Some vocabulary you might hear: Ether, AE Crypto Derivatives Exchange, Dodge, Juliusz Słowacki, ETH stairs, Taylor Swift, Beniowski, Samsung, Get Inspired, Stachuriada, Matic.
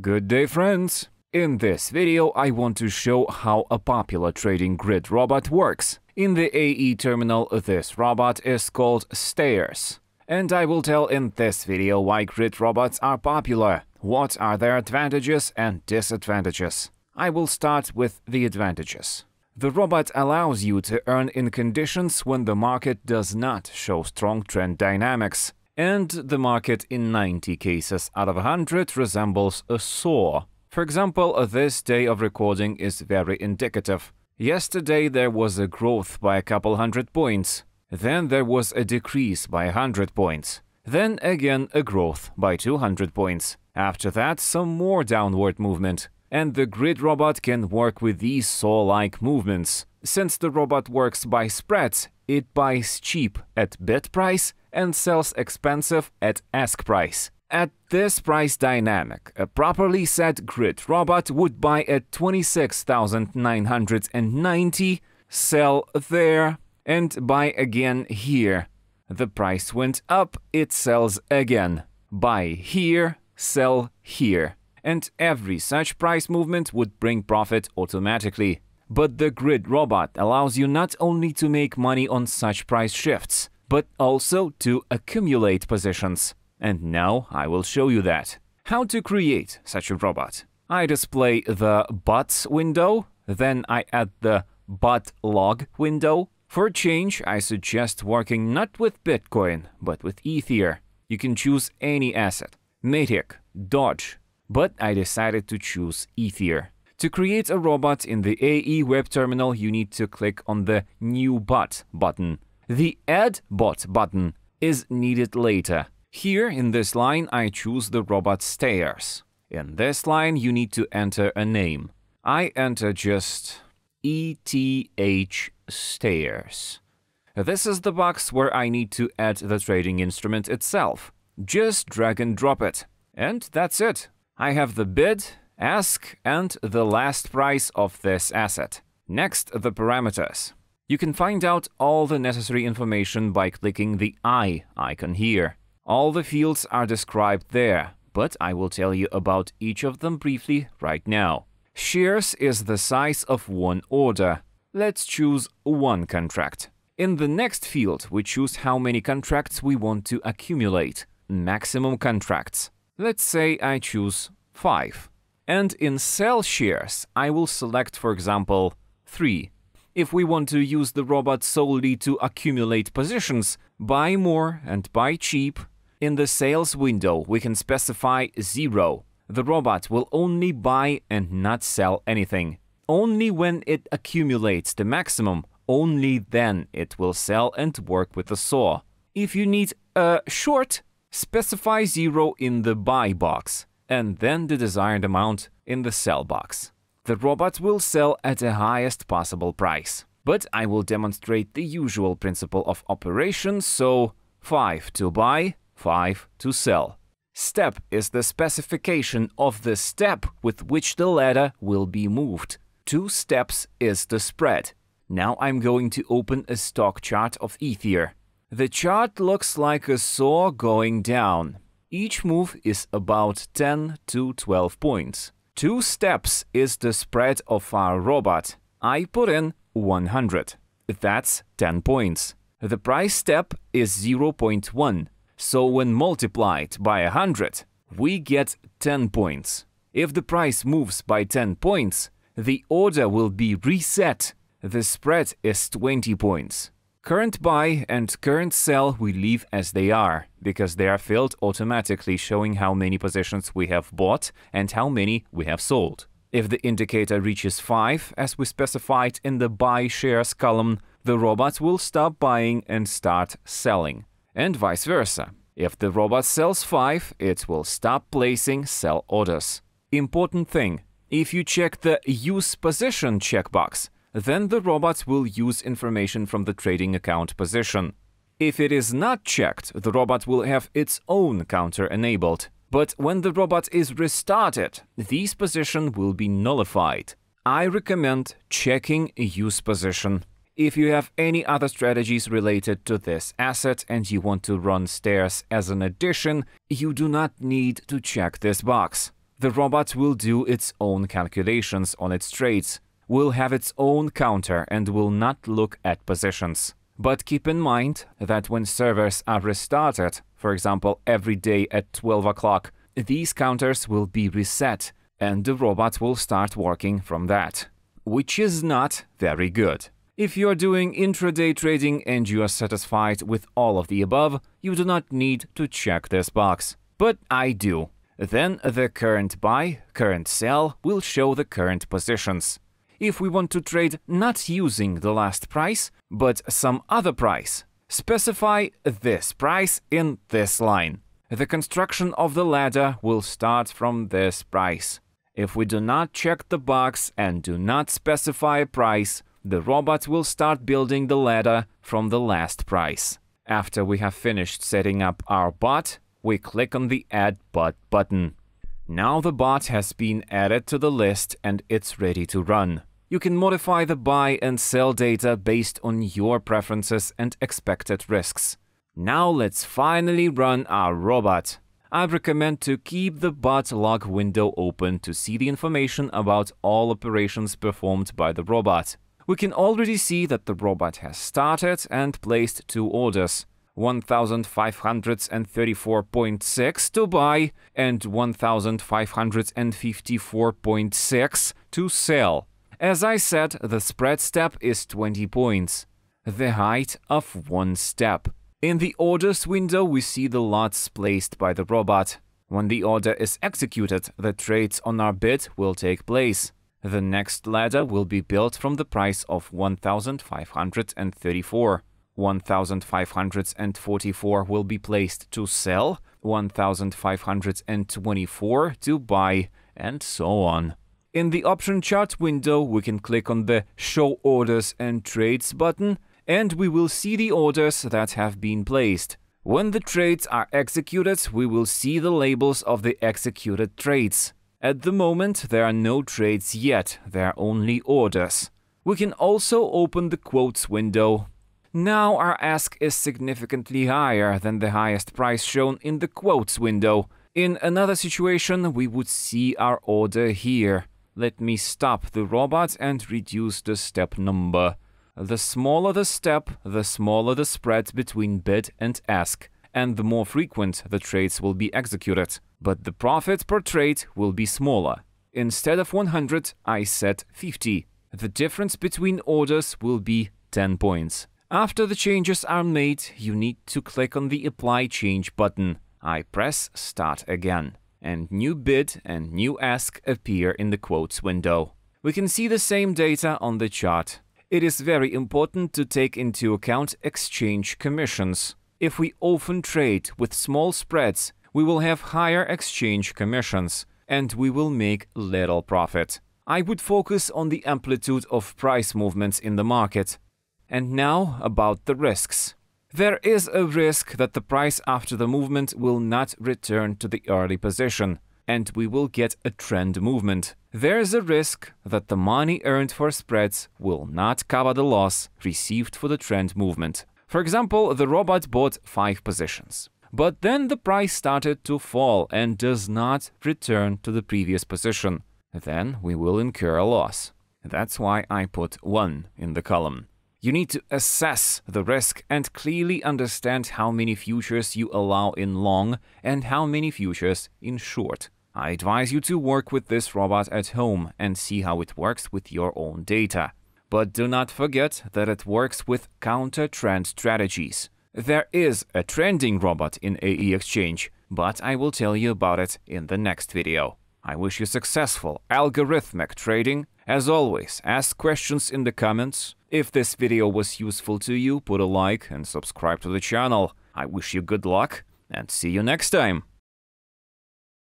Good day, friends! In this video I want to show how a popular trading grid robot works. In the AE terminal this robot is called stairs. And I will tell in this video why grid robots are popular, what are their advantages and disadvantages. I will start with the advantages. The robot allows you to earn in conditions when the market does not show strong trend dynamics. And the market in 90 cases out of 100 resembles a saw. For example, this day of recording is very indicative. Yesterday there was a growth by a couple hundred points. Then there was a decrease by 100 points. Then again a growth by 200 points. After that, some more downward movement. And the grid robot can work with these saw-like movements. Since the robot works by spreads, it buys cheap at bid price and sells expensive at ask price. At this price dynamic, a properly set grid robot would buy at 26,990, sell there, and buy again here. The price went up, it sells again. Buy here, sell here. And every such price movement would bring profit automatically. But the grid robot allows you not only to make money on such price shifts, but also to accumulate positions. And now I will show you that. How to create such a robot? I display the bots window, then I add the bot log window. For change, I suggest working not with Bitcoin, but with Ether. You can choose any asset, Matic, Dodge, but I decided to choose Ether. To create a robot in the AE web terminal, you need to click on the New Bot button. The Add Bot button is needed later. Here in this line I choose the robot stairs. In this line you need to enter a name. I enter just ETH stairs. This is the box where I need to add the trading instrument itself. Just drag and drop it. And that's it. I have the bid, ask and the last price of this asset. Next, the parameters. You can find out all the necessary information by clicking the I icon here. All the fields are described there, but I will tell you about each of them briefly right now. Shares is the size of one order. Let's choose one contract. In the next field, we choose how many contracts we want to accumulate. Maximum contracts. Let's say I choose 5. And in sell shares, I will select, for example, 3. If we want to use the robot solely to accumulate positions, buy more and buy cheap, in the sales window we can specify 0. The robot will only buy and not sell anything. Only when it accumulates the maximum, only then it will sell and work with the saw. If you need a short, specify 0 in the buy box and then the desired amount in the sell box. The robot will sell at the highest possible price. But I will demonstrate the usual principle of operation, so 5 to buy, 5 to sell. Step is the specification of the step with which the ladder will be moved. 2 steps is the spread. Now I'm going to open a stock chart of Ether. The chart looks like a saw going down. Each move is about 10 to 12 points. 2 steps is the spread of our robot. I put in 100. That's 10 points. The price step is 0.1. So when multiplied by 100, we get 10 points. If the price moves by 10 points, the order will be reset. The spread is 20 points. Current buy and current sell we leave as they are, because they are filled automatically showing how many positions we have bought and how many we have sold. If the indicator reaches 5, as we specified in the Buy Shares column, the robot will stop buying and start selling, and vice versa. If the robot sells 5, it will stop placing sell orders. Important thing, if you check the Use Position checkbox, then the robot will use information from the trading account position. If it is not checked, the robot will have its own counter enabled. But when the robot is restarted, these positions will be nullified. I recommend checking Use Position. If you have any other strategies related to this asset and you want to run stairs as an addition, you do not need to check this box. the robot will do its own calculations on its trades, will have its own counter and will not look at positions. But keep in mind that when servers are restarted, for example every day at 12 o'clock, these counters will be reset and the robot will start working from that, which is not very good. If you are doing intraday trading and you are satisfied with all of the above, you do not need to check this box. But I do. Then the current buy, current sell will show the current positions. If we want to trade not using the last price, but some other price, specify this price in this line. The construction of the ladder will start from this price. If we do not check the box and do not specify a price, the robot will start building the ladder from the last price. After we have finished setting up our bot, we click on the Add Bot button. Now the bot has been added to the list and it's ready to run. You can modify the buy and sell data based on your preferences and expected risks. Now let's finally run our robot. I recommend to keep the bot log window open to see the information about all operations performed by the robot. We can already see that the robot has started and placed two orders, 1,534.6 to buy and 1,554.6 to sell. As I said, the spread step is 20 points, the height of one step. In the orders window, we see the lots placed by the robot. When the order is executed, the trades on our bid will take place. The next ladder will be built from the price of 1,534. 1,544 will be placed to sell, 1,524 to buy, and so on. In the option chart window, we can click on the Show Orders and Trades button, and we will see the orders that have been placed. When the trades are executed, we will see the labels of the executed trades. At the moment, there are no trades yet, there are only orders. We can also open the quotes window. Now our ask is significantly higher than the highest price shown in the quotes window. In another situation, we would see our order here. Let me stop the robot and reduce the step number. The smaller the step, the smaller the spread between bid and ask, and the more frequent the trades will be executed. But the profit per trade will be smaller. Instead of 100, I set 50. The difference between orders will be 10 points. After the changes are made, you need to click on the Apply Change button. I press Start again, and new bid and new ask appear in the quotes window. We can see the same data on the chart. It is very important to take into account exchange commissions. If we often trade with small spreads, we will have higher exchange commissions, and we will make little profit. I would focus on the amplitude of price movements in the market. And now about the risks. There is a risk that the price after the movement will not return to the early position, and we will get a trend movement. There is a risk that the money earned for spreads will not cover the loss received for the trend movement. For example, the robot bought 5 positions. But then the price started to fall and does not return to the previous position. Then we will incur a loss. That's why I put 1 in the column. You need to assess the risk and clearly understand how many futures you allow in long and how many futures in short. I advise you to work with this robot at home and see how it works with your own data. But do not forget that it works with counter-trend strategies. There is a trending robot in AE Exchange, but I will tell you about it in the next video. I wish you successful algorithmic trading. As always, ask questions in the comments. If this video was useful to you, put a like and subscribe to the channel. I wish you good luck and see you next time.